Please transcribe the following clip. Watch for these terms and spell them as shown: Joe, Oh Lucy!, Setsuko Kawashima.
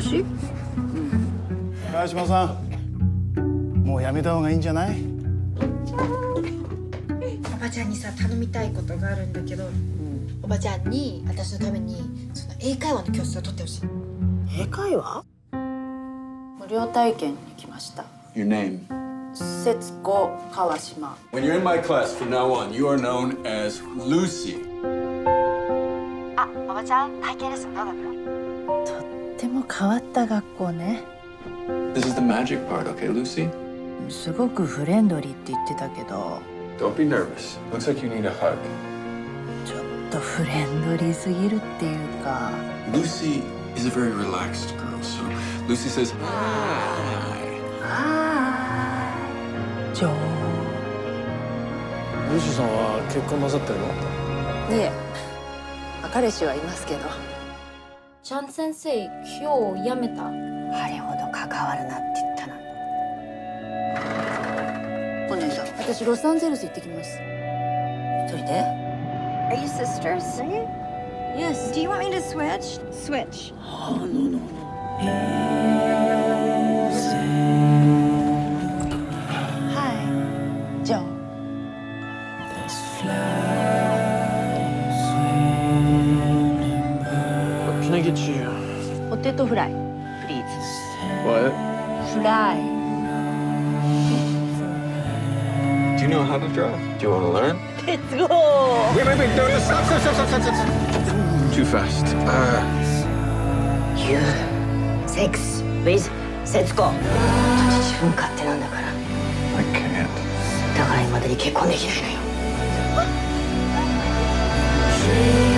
私。川島さん、もうやめた方がいいんじゃない？おばちゃんにさ、頼みたいことがあるんだけど、おばちゃんに私のためにその英会話の教室を取ってほしい。英会話？無料体験に来ました。Your name? 節子川島。When you're in my class from now on, you are known as Lucy. あ、おばちゃん、体験レッスンどうだった？とっても変わった学校ね。This is the magic part, okay, Lucy? すごくフレンドリーって言ってたけど。Don't be nervous. Looks like you need a hug. ちょっとフレンドリーすぎるっていうか。Lucy is a very relaxed girl, so Lucy says hi. Hi. Joe. Lucy さんは結婚なさってるの？いえ、彼氏はいますけど。ちゃん先生、今日辞めた。あれほど関わるなって言ったのに。お姉さん、私ロサンゼルス行ってきます。一人で？ Are you sisters? Yes. Do you want me to switch? Switch. Oh, no, no, no. Hi, Joe. What can I get you? Potato fry, please. What? Fry. You know how to drive. Do you want to learn? Let's go! Wait, wait, wait, no, no, stop, stop, stop, stop, stop, stop. Too fast. You, sex with Setsuko. That's your own decision. I can't. That's why I'm not married yet.